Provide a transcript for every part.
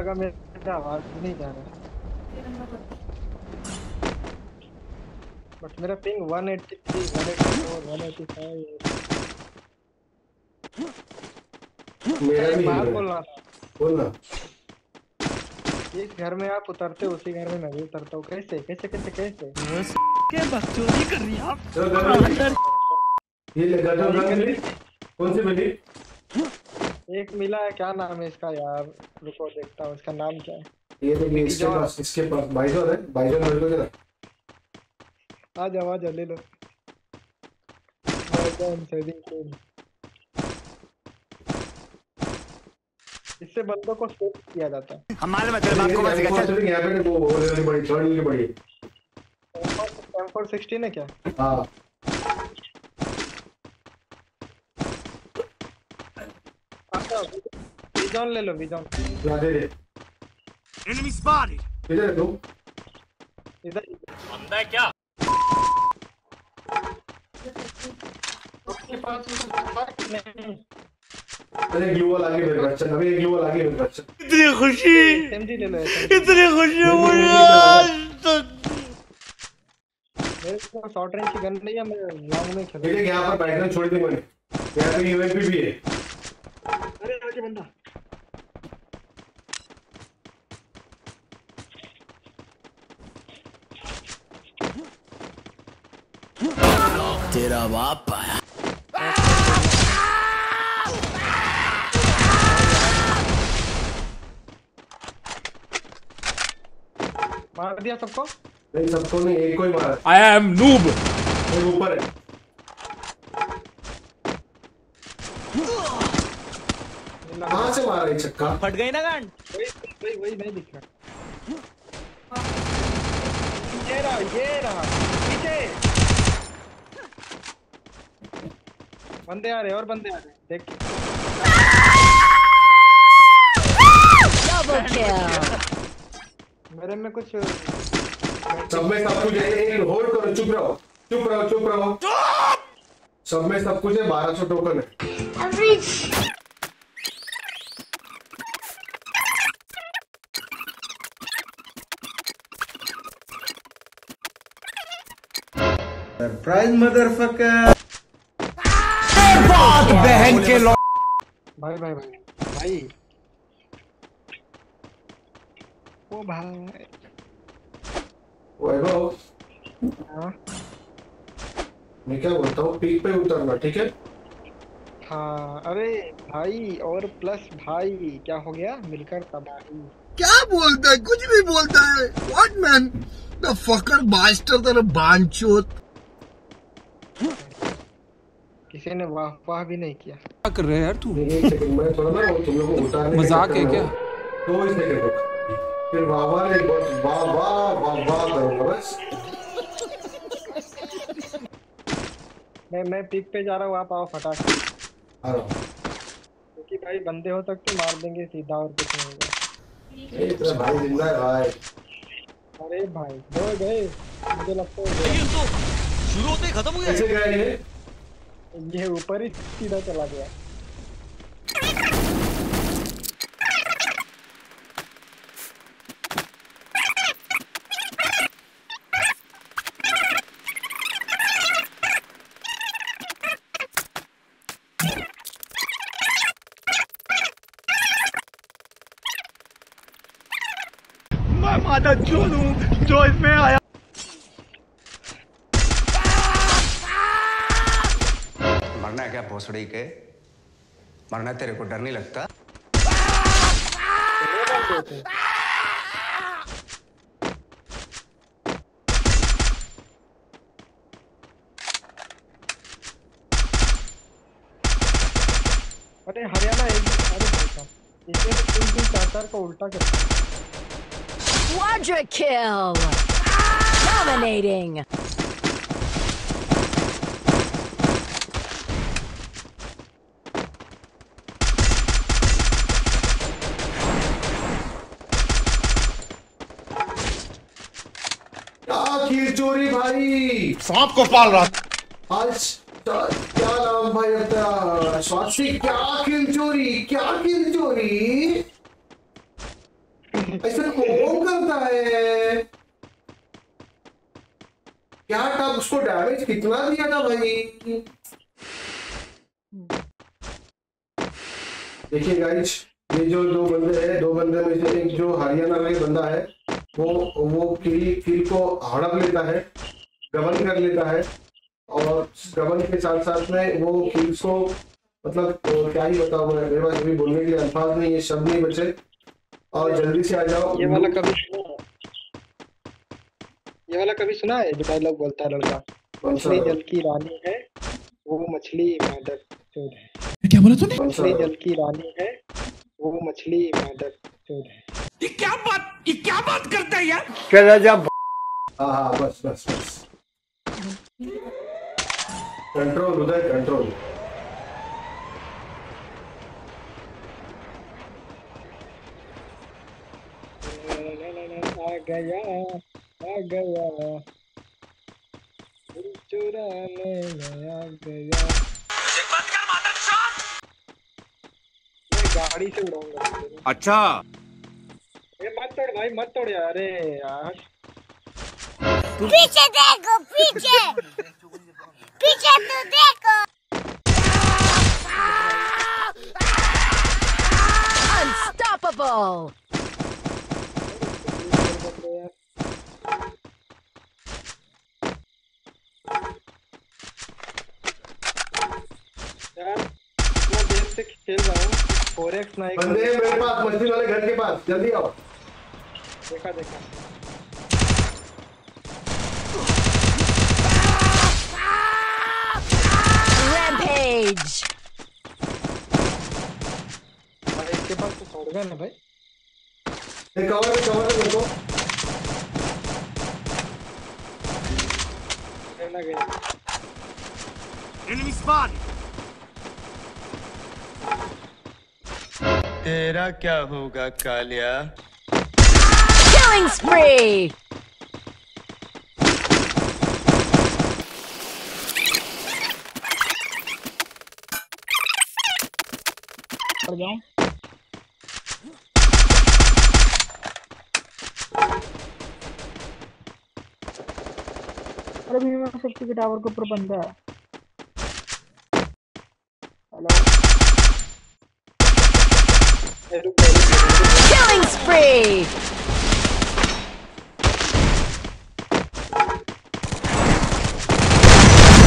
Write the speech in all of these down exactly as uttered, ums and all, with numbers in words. लगा मेरा आवाज नहीं जा रहा, बट मेरा पिंग एक सौ तिरासी, एक सौ चौरासी, एक सौ पचासी मेरा भी बात बोलना बोलना। जिस घर में आप उतरते हो उसी घर में मैं भी उतरता हूँ। कैसे कैसे कैसे कैसे क्या बकचोदी कर रही आप? ये लगा था गन, कौन सी मिली? एक मिला है, क्या नाम है इसका यार, रुको देखता हूँ इसका नाम क्या है। ये देखिए इसके पास, इसके पास बाइजर है, बाइजर मेरे को जरा आ जाओ आ जाओ ले लो। इससे बंदों को स्कोप किया जाता है हमारे मतलब आपको बस गच्चा शूटिंग यहां पे वो वो वाली बड़ी थर्ड वाली बड़ी एम फोर सिक्सटीन है क्या? हां अच्छा विजन ले लो, विजन ला दे दे। एनिमी स्पॉटेड, इधर दो, इधर बंदा है क्या? उसके पास फर्क नहीं। अरे ग्लू वाला आगे मेरे बच्चा, अभी ग्लू वाला आगे मेरे बच्चा। इतनी खुशी, इतनी खुशी मुझे आज तक। मेरे को शॉर्ट रेंज की गन नहीं है, मैं लॉन्ग में खेल। देखिए यहां पर बैठना छोड़ दी मैंने, यहां पे यूएमपी भी है। अरे आगे बंदा तेरा बाप आया। मार दिया सबको? नहीं सबको नहीं, एक को ही मारा। I am noob. वो ऊपर है। कहां से मारा ये छक्का? फट गई ना गांड। वही वही वही नहीं दिख रहा। ये रहा, ये रहा। पीछे। बंदे आ रहे और बंदे आ रहे। देख। Double kill. मेरे में कुछ सब में सब कुछ है। एक होल्ड करो, चुप रहो चुप रहो चुप रहो। सब में सब कुछ है, बारह सौ टोकन है। Surprise motherfucker. बात बहन के लो भाई भाई भाई भाई ओ भाई ओए वो हां मैं क्या बोलता हूँ, पीक पे उतरना ठीक है। हाँ अरे भाई और प्लस भाई क्या हो गया मिलकर तबाही। क्या बोलता है, कुछ भी बोलता है। What man the fucker bastard तेरा बांचोत। किसी ने वाह वाह भी नहीं किया। क्या कर रहे हैं यार तू? एक सेकंड मैं थोड़ा ना तुम लोगों को उतारने का मजाक है क्या? दो ही सेकंड रुक, फिर बाबा ने बहुत बाबा बाबा करूंगा बस। मैं मैं पिक पे जा रहा हूँ, आप आओ फटाफट। आ रहा हूँ क्योंकि भाई बंदे हो सकते मार देंगे सीधा और कुछ नहीं होगा। ये तेरा भाई जिंदा है भाई। अरे भाई गए गए मुझे लगता है ये तो शुरू होते ही खत्म हो गया। कैसे गए ये? ये ऊपर ही सीधा चला गया। माता जो जो इसमें आया मरना है क्या भोसड़ी के? मरना तेरे को डर नहीं लगता? अरे हरियाणा चार को उल्टा करता। Quadra kill! Dominating! Ah, kill chori bhai! सांप को पाल रहा था। आज क्या नाम भाई अपना? स्वास्थ्य क्या किल चोरी, क्या किल चोरी। ऐसे कौन करता है यार? तब उसको डैमेज कितना दिया था भाई? देखिए गाइस, ये जो दो बंदे हैं, दो बंदे में से एक जो हरियाणा का एक बंदा है वो वो किल किल को हड़प लेता है, गबन कर लेता है, और गबन के साथ साथ में वो किल को, मतलब क्या ही बताऊं मैं, मेरे पास अभी बोलने के लिए अल्फाज नहीं, ये शब्द नहीं बचे। और जल्दी से आ जाओ। ये वाला कभी ये वाला कभी सुना है जो डायलॉग बोलता है लड़का, मछली जल की रानी है वो मछली मादर चोद है। क्या बोला तूने? मछली जल की रानी है वो मछली मादर चोद है। ये क्या बात ये क्या बात करता है यार? क्या राजा। हां हां बस बस बस, कंट्रोल उधर, कंट्रोल। आ गया आ गया चुराने में आ गया। बंद कर माता चोद, गाड़ी से उड़ाऊंगा। अच्छा ये मत तोड़ भाई, मत तोड़ यार। अरे यार पीछे देखो, पीछे पीछे तो देखो। Unstoppable. खेल रहा हूं फोर एक्स नाइक। बंदे मेरे पास, मस्जिद वाले घर के पास, जल्दी आओ। देखा देखा रैम्पेज। भाई इसके पास तो छोड़ गया ना भाई। ये कवर में कवर में देखो, करना गया। Enemy spot. तेरा क्या होगा कालिया? Killing spree. मर जाऊं? अरे मिनिमम सेफ्टी के टावर के ऊपर बंदा है। Killing spree.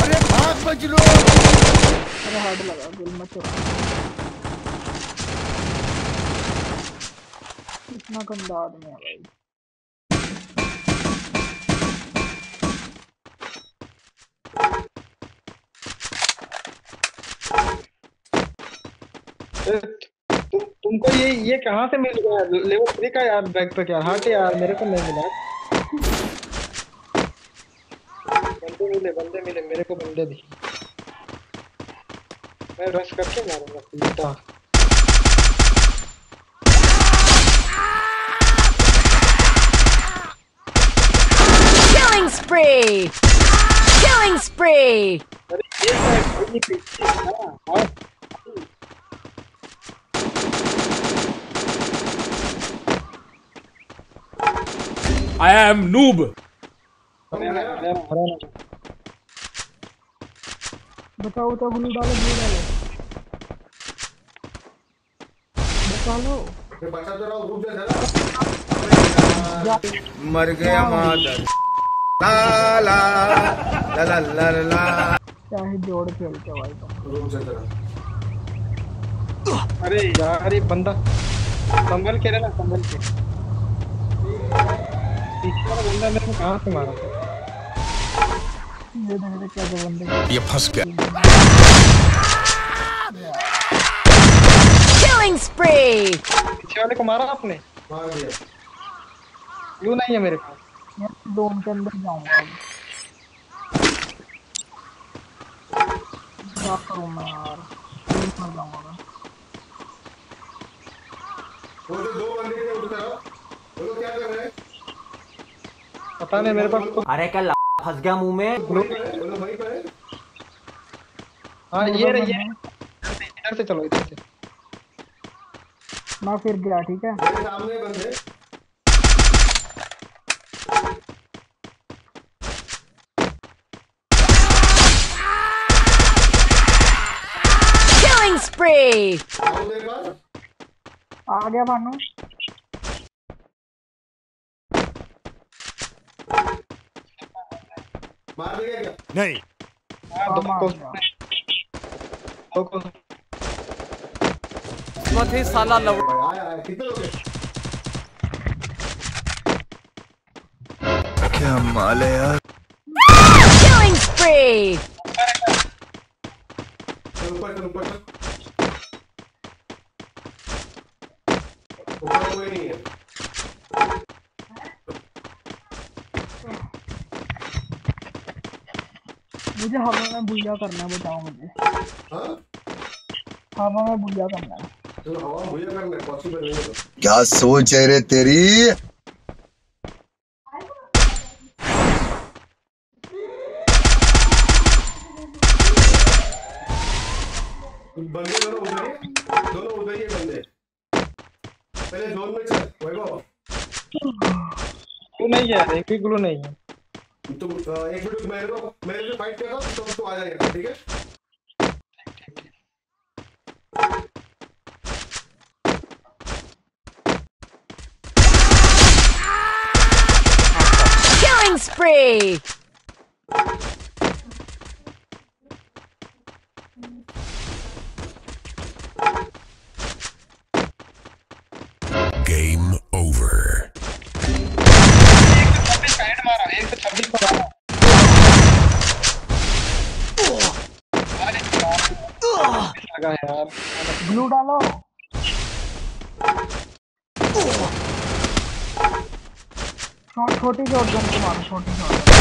अरे भाग बच लो। अरे हार्ड लगा, गोल मत हो। इतना गंदा आदमी है भाई। तु, तुमको ये ये कहाँ से मिल गया? लेवल थ्री का यार बैकपैक यार। हट यार, मेरे को नहीं मिला। बंदे मिले, बंदे मिले मेरे को, बंदे दी। मैं रश करके मारूंगा। Killing spree, killing spree। अरे ये साइड भी पीछे था। हाँ I am noob. बताओ तो गुल्लू डालो, गुल्लू डालो। बचा लो। मैं बचा तो रहा हूँ, रुक जा जरा। मर गया मादर। ला ला ला ला ला ला। चाहे जोड़ के उल्टा वाई तो। रुक जा जरा। अरे यार ये बंदा संभल के रहना, संभल के। बंदा मेरे को कहाँ से मारा? ये बंदे क्या बंदे? ये फंस गया। अबे पीछे वाले को मारा आपने? मार दिया। क्यों नहीं है मेरे पास? मैं डोम के अंदर जाऊंगा। वो जो दो बंदे थे उधर वो लोग क्या कर रहे हैं पता नहीं मेरे पास। अरे क्या फंस गया मुंह में। बोलो भाई पर। हां ये रही है, इधर से चलो इधर से। मैं फिर गया ठीक है। मेरे सामने बंदे killing spree मेरे पास आ गया भानु। मार दिया क्या? नहीं मत ही साला लव। क्या माल है यार। Killing spree। ऊपर ऊपर कोई नहीं है। मुझे हवा में बुलिया करना है, बताओ मुझे। हाँ? हवा में बुलिया करना है। तो हवा में बुलिया करना है पॉसिबल नहीं है। क्या सोच है रे तेरी? बंदे दोनों उधर ही, दोनों उधर ही है बंदे। पहले जोन में चल वैभव। नहीं यार एक भी ग्लू नहीं है। तो एक मिनट मेरे को मेरे से फाइट करेगा तो तू आ जाएगा ठीक है। Killing spree। Game over. एक सौ छब्बीस हेड मारा, एक सौ छब्बीस को मारा। अरे लगा यार। ग्लू डालो। छोटी जोड़ गन को मारो, छोटी जोड़।